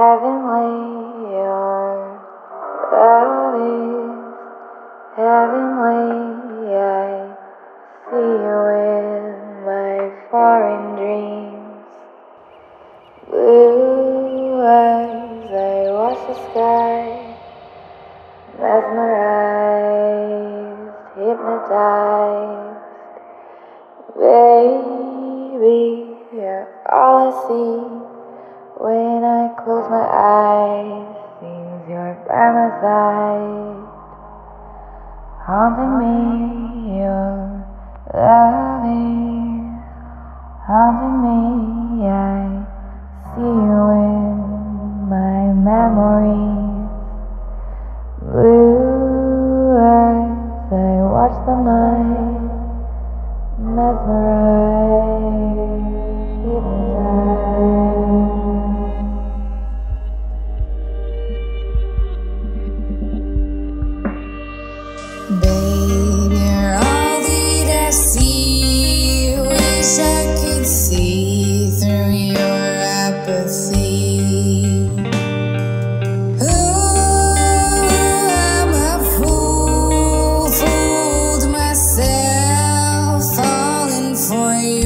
Heavenly are thou is, heavenly I see you in my foreign dreams. Blue eyes, I watch the sky, mesmerized, hypnotized. Baby, you're all I see. When I close my eyes, seems you're by my side, haunting me, your love is haunting me, I see you in my memories. Blue eyes, I watch the night, mesmerized, hypnotized. Baby, you're all that I see. Wish I could see through your apathy. Ooh, I'm a fool, fooled myself, falling for you.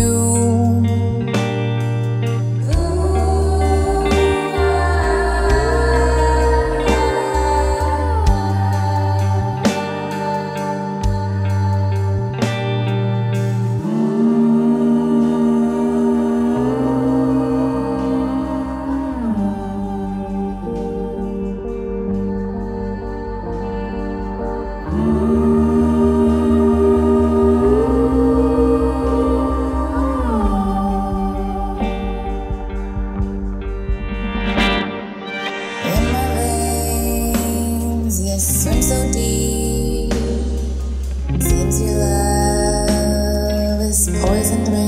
Swim so deep, seems your love has poisoned me.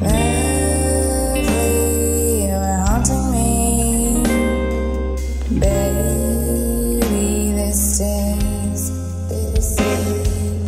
Lovely, you are haunting me. Baby, this taste bittersweet.